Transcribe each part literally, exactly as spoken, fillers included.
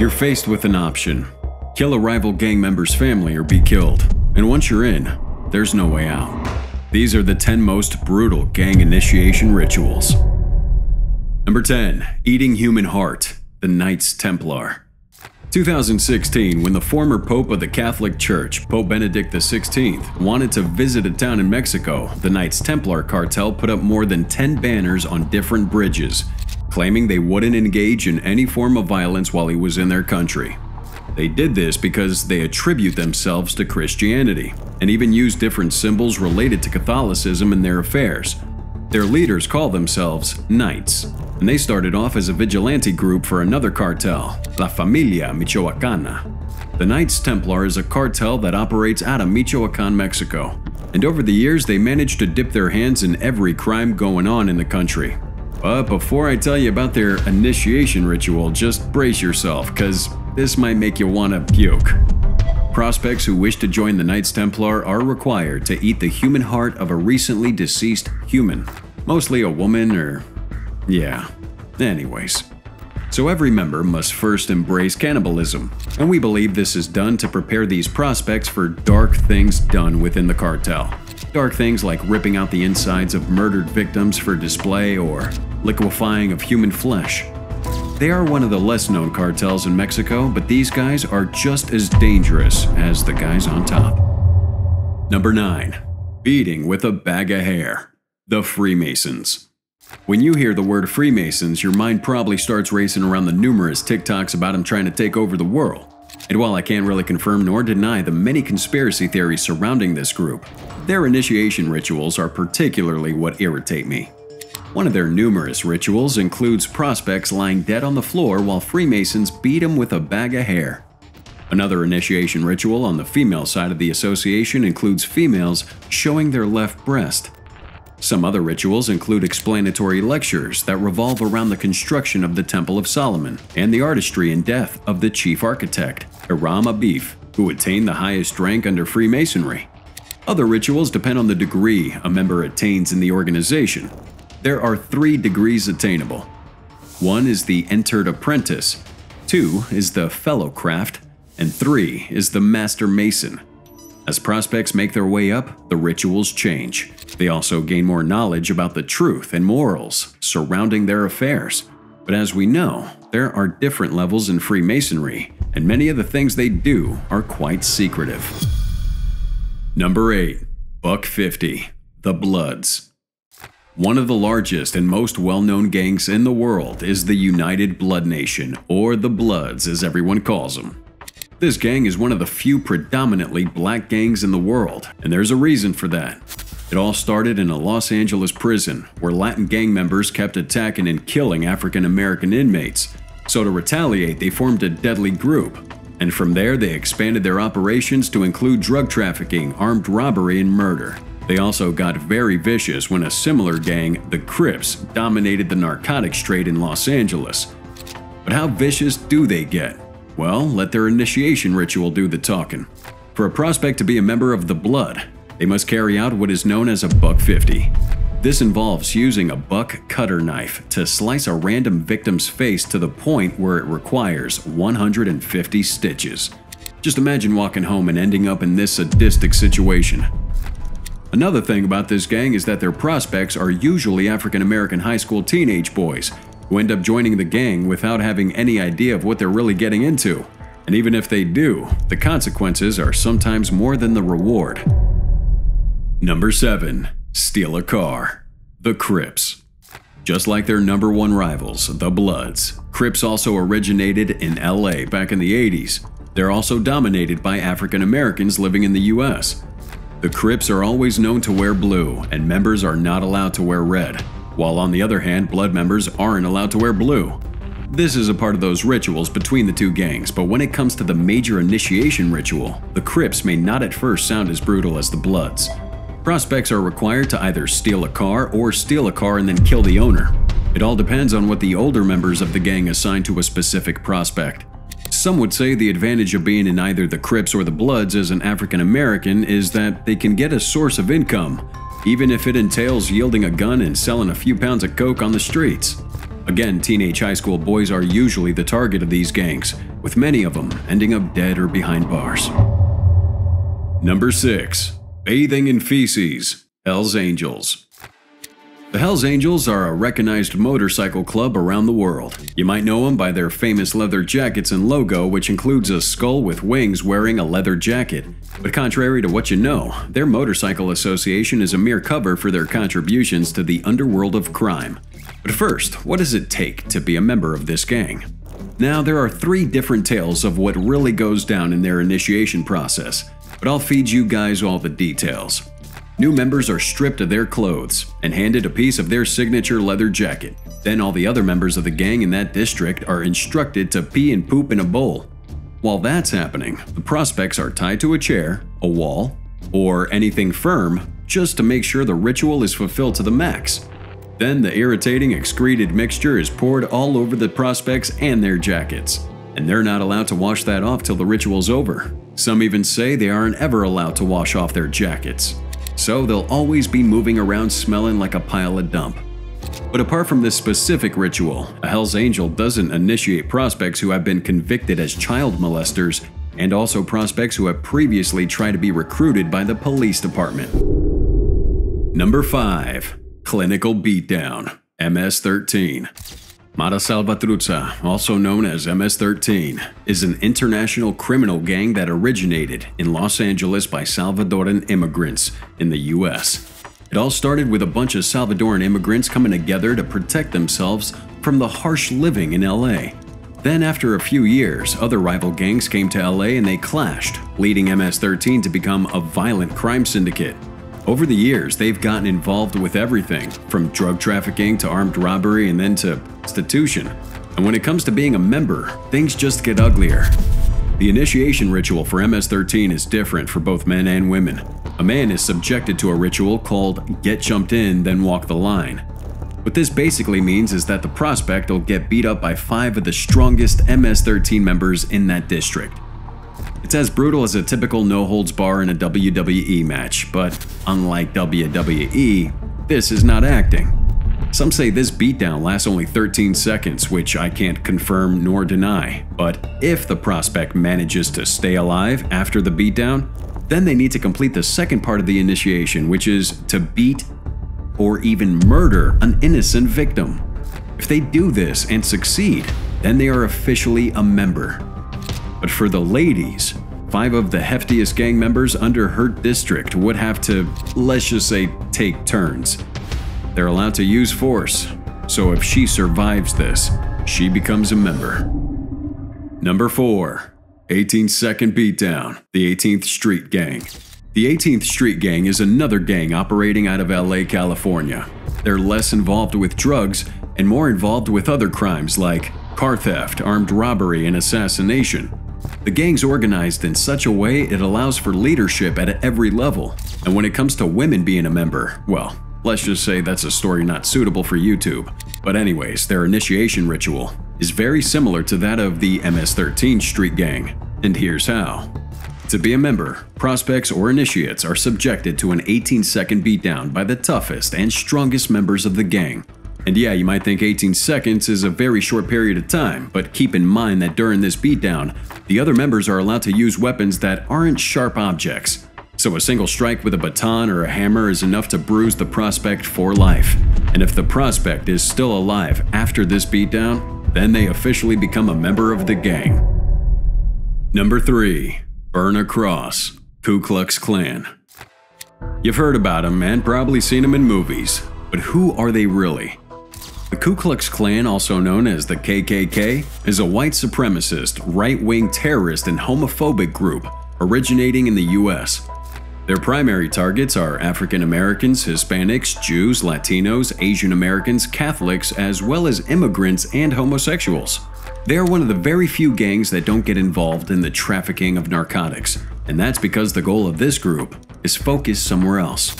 You're faced with an option. Kill a rival gang member's family or be killed. And once you're in, there's no way out. These are the ten most brutal gang initiation rituals. Number ten. Eating Human Heart, the Knights Templar. two thousand sixteen, when the former Pope of the Catholic Church, Pope Benedict the sixteenth, wanted to visit a town in Mexico, the Knights Templar cartel put up more than ten banners on different bridges, claiming they wouldn't engage in any form of violence while he was in their country. They did this because they attribute themselves to Christianity, and even use different symbols related to Catholicism in their affairs. Their leaders call themselves Knights, and they started off as a vigilante group for another cartel, La Familia Michoacana. The Knights Templar is a cartel that operates out of Michoacán, Mexico, and over the years they managed to dip their hands in every crime going on in the country. But before I tell you about their initiation ritual, just brace yourself, cause this might make you wanna puke. Prospects who wish to join the Knights Templar are required to eat the human heart of a recently deceased human, mostly a woman or… yeah, anyways. So every member must first embrace cannibalism, and we believe this is done to prepare these prospects for dark things done within the cartel. Dark things like ripping out the insides of murdered victims for display or liquefying of human flesh. They are one of the less-known cartels in Mexico, but these guys are just as dangerous as the guys on top. Number nine. Beating with a bag of hair. The Freemasons. When you hear the word Freemasons, your mind probably starts racing around the numerous TikToks about them trying to take over the world. And while I can't really confirm nor deny the many conspiracy theories surrounding this group, their initiation rituals are particularly what irritate me. One of their numerous rituals includes prospects lying dead on the floor while Freemasons beat them with a bag of hair. Another initiation ritual on the female side of the association includes females showing their left breast. Some other rituals include explanatory lectures that revolve around the construction of the Temple of Solomon and the artistry and death of the chief architect, Hiram Abiff, who attained the highest rank under Freemasonry. Other rituals depend on the degree a member attains in the organization. There are three degrees attainable. One is the Entered Apprentice, two is the Fellow Craft, and three is the Master Mason. As prospects make their way up, the rituals change. They also gain more knowledge about the truth and morals surrounding their affairs. But as we know, there are different levels in Freemasonry, and many of the things they do are quite secretive. Number eight. Buck fifty. The Bloods. One of the largest and most well-known gangs in the world is the United Blood Nation, or the Bloods as everyone calls them. This gang is one of the few predominantly black gangs in the world, and there's a reason for that. It all started in a Los Angeles prison, where Latin gang members kept attacking and killing African American inmates. So to retaliate, they formed a deadly group, and from there they expanded their operations to include drug trafficking, armed robbery, and murder. They also got very vicious when a similar gang, the Crips, dominated the narcotics trade in Los Angeles. But how vicious do they get? Well, let their initiation ritual do the talking. For a prospect to be a member of the Blood, they must carry out what is known as a buck fifty. This involves using a buck cutter knife to slice a random victim's face to the point where it requires one hundred fifty stitches. Just imagine walking home and ending up in this sadistic situation. Another thing about this gang is that their prospects are usually African American high school teenage boys, who end up joining the gang without having any idea of what they're really getting into. And even if they do, the consequences are sometimes more than the reward. Number seven. Steal a Car. The Crips. Just like their number one rivals, the Bloods, Crips also originated in L A back in the eighties. They're also dominated by African Americans living in the U S. The Crips are always known to wear blue, and members are not allowed to wear red, while on the other hand, Blood members aren't allowed to wear blue. This is a part of those rituals between the two gangs, but when it comes to the major initiation ritual, the Crips may not at first sound as brutal as the Bloods. Prospects are required to either steal a car or steal a car and then kill the owner. It all depends on what the older members of the gang assign to a specific prospect. Some would say the advantage of being in either the Crips or the Bloods as an African American is that they can get a source of income, even if it entails yielding a gun and selling a few pounds of coke on the streets. Again, teenage high school boys are usually the target of these gangs, with many of them ending up dead or behind bars. Number six. Bathing in Feces – Hell's Angels. The Hells Angels are a recognized motorcycle club around the world. You might know them by their famous leather jackets and logo, which includes a skull with wings wearing a leather jacket. But contrary to what you know, their motorcycle association is a mere cover for their contributions to the underworld of crime. But first, what does it take to be a member of this gang? Now, there are three different tales of what really goes down in their initiation process, but I'll feed you guys all the details. New members are stripped of their clothes and handed a piece of their signature leather jacket. Then all the other members of the gang in that district are instructed to pee and poop in a bowl. While that's happening, the prospects are tied to a chair, a wall, or anything firm just to make sure the ritual is fulfilled to the max. Then the irritating excreted mixture is poured all over the prospects and their jackets, and they're not allowed to wash that off till the ritual's over. Some even say they aren't ever allowed to wash off their jackets. So they'll always be moving around smelling like a pile of dump. But apart from this specific ritual, a Hell's Angel doesn't initiate prospects who have been convicted as child molesters and also prospects who have previously tried to be recruited by the police department. Number five. Clinical Beatdown – M S thirteen. Mara Salvatrucha, also known as M S thirteen, is an international criminal gang that originated in Los Angeles by Salvadoran immigrants in the U S. It all started with a bunch of Salvadoran immigrants coming together to protect themselves from the harsh living in L A. Then after a few years, other rival gangs came to L A and they clashed, leading M S thirteen to become a violent crime syndicate. Over the years, they've gotten involved with everything, from drug trafficking to armed robbery and then to prostitution. And when it comes to being a member, things just get uglier. The initiation ritual for M S thirteen is different for both men and women. A man is subjected to a ritual called get jumped in, then walk the line. What this basically means is that the prospect will get beat up by five of the strongest M S thirteen members in that district. It's as brutal as a typical no-holds-bar in a W W E match, but unlike W W E, this is not acting. Some say this beatdown lasts only thirteen seconds, which I can't confirm nor deny, but if the prospect manages to stay alive after the beatdown, then they need to complete the second part of the initiation, which is to beat or even murder an innocent victim. If they do this and succeed, then they are officially a member. But for the ladies, five of the heftiest gang members under her district would have to, let's just say, take turns. They're allowed to use force, so if she survives this, she becomes a member. Number four. eighteen second Beatdown – The eighteenth Street Gang. The eighteenth Street Gang is another gang operating out of L A, California. They're less involved with drugs and more involved with other crimes like car theft, armed robbery, and assassination. The gang's organized in such a way it allows for leadership at every level. And when it comes to women being a member, well, let's just say that's a story not suitable for YouTube. But anyways, their initiation ritual is very similar to that of the M S thirteen Street Gang. And here's how. To be a member, prospects or initiates are subjected to an eighteen second beatdown by the toughest and strongest members of the gang. And yeah, you might think eighteen seconds is a very short period of time, but keep in mind that during this beatdown, the other members are allowed to use weapons that aren't sharp objects. So a single strike with a baton or a hammer is enough to bruise the prospect for life. And if the prospect is still alive after this beatdown, then they officially become a member of the gang. Number three. Burn a Cross – Ku Klux Klan. You've heard about them and probably seen them in movies, but who are they really? The Ku Klux Klan, also known as the K K K, is a white supremacist, right-wing terrorist and homophobic group originating in the U S. Their primary targets are African Americans, Hispanics, Jews, Latinos, Asian Americans, Catholics, as well as immigrants and homosexuals. They are one of the very few gangs that don't get involved in the trafficking of narcotics, and that's because the goal of this group is focused somewhere else.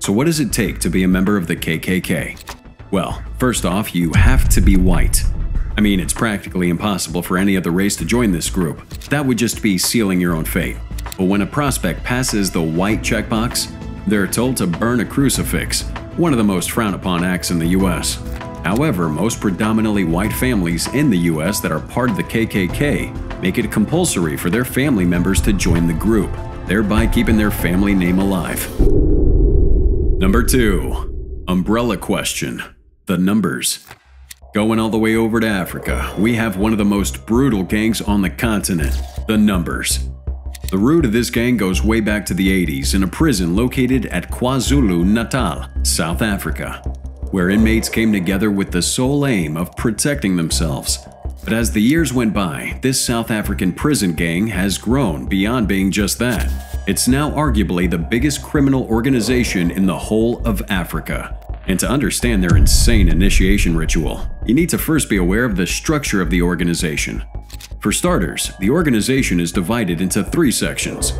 So what does it take to be a member of the K K K? Well, first off, you have to be white. I mean, it's practically impossible for any other race to join this group. That would just be sealing your own fate. But when a prospect passes the white checkbox, they're told to burn a crucifix, one of the most frowned upon acts in the U S. However, most predominantly white families in the U S that are part of the K K K make it compulsory for their family members to join the group, thereby keeping their family name alive. Number two. Umbrella question. The numbers. Going all the way over to Africa, we have one of the most brutal gangs on the continent, the Numbers. The root of this gang goes way back to the eighties in a prison located at KwaZulu-Natal, South Africa, where inmates came together with the sole aim of protecting themselves. But as the years went by, this South African prison gang has grown beyond being just that. It's now arguably the biggest criminal organization in the whole of Africa. And to understand their insane initiation ritual, you need to first be aware of the structure of the organization. For starters, the organization is divided into three sections.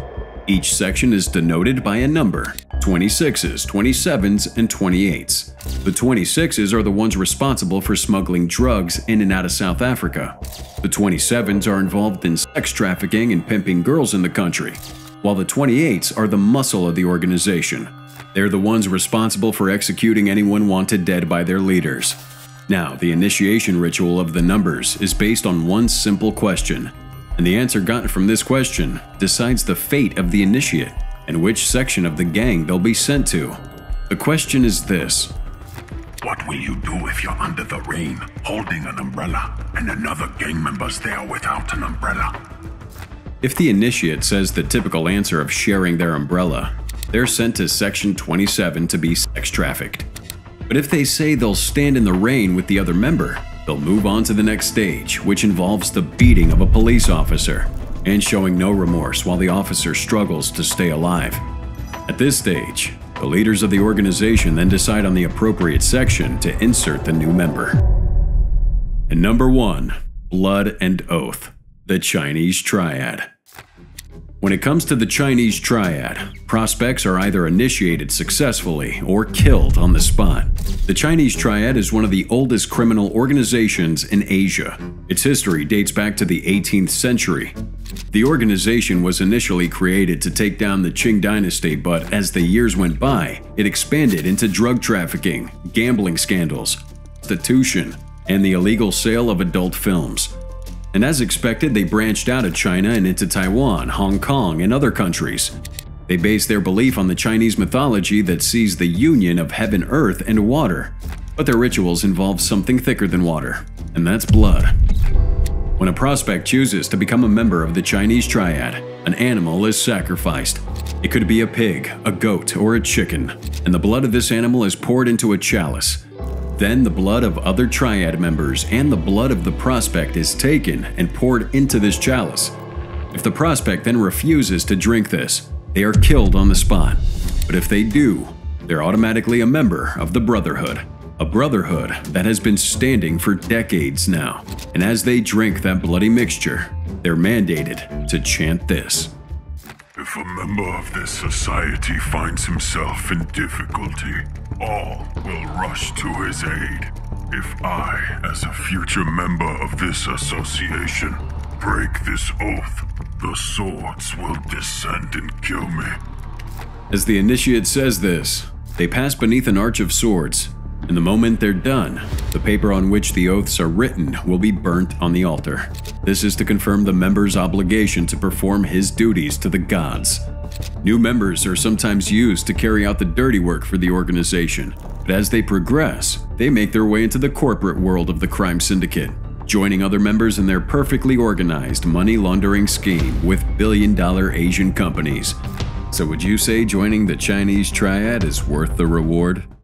Each section is denoted by a number: twenty-sixes, twenty-sevens, and twenty-eights. The twenty-sixes are the ones responsible for smuggling drugs in and out of South Africa. The twenty-sevens are involved in sex trafficking and pimping girls in the country, while the twenty-eights are the muscle of the organization. They're the ones responsible for executing anyone wanted dead by their leaders. Now, the initiation ritual of the Numbers is based on one simple question, and the answer gotten from this question decides the fate of the initiate and which section of the gang they'll be sent to. The question is this: what will you do if you're under the rain, holding an umbrella, and another gang member's there without an umbrella? If the initiate says the typical answer of sharing their umbrella, they're sent to Section twenty-seven to be sex trafficked. But if they say they'll stand in the rain with the other member, they'll move on to the next stage, which involves the beating of a police officer and showing no remorse while the officer struggles to stay alive. At this stage, the leaders of the organization then decide on the appropriate section to insert the new member. And number one, Blood and Oath, the Chinese Triad. When it comes to the Chinese Triad, prospects are either initiated successfully or killed on the spot. The Chinese Triad is one of the oldest criminal organizations in Asia. Its history dates back to the eighteenth century. The organization was initially created to take down the Qing dynasty, but as the years went by, it expanded into drug trafficking, gambling scandals, prostitution, and the illegal sale of adult films. And as expected, they branched out of China and into Taiwan, Hong Kong, and other countries. They based their belief on the Chinese mythology that sees the union of heaven, earth, and water. But their rituals involve something thicker than water, and that's blood. When a prospect chooses to become a member of the Chinese Triad, an animal is sacrificed. It could be a pig, a goat, or a chicken, and the blood of this animal is poured into a chalice. Then the blood of other triad members and the blood of the prospect is taken and poured into this chalice. If the prospect then refuses to drink this, they are killed on the spot. But if they do, they're automatically a member of the Brotherhood, a brotherhood that has been standing for decades now. And as they drink that bloody mixture, they're mandated to chant this: if a member of this society finds himself in difficulty, all will rush to his aid. If I, as a future member of this association, break this oath, the swords will descend and kill me. As the initiate says this, they pass beneath an arch of swords, and the moment they're done, the paper on which the oaths are written will be burnt on the altar. This is to confirm the member's obligation to perform his duties to the gods. New members are sometimes used to carry out the dirty work for the organization, but as they progress, they make their way into the corporate world of the crime syndicate, joining other members in their perfectly organized money laundering scheme with billion-dollar Asian companies. So would you say joining the Chinese Triad is worth the reward?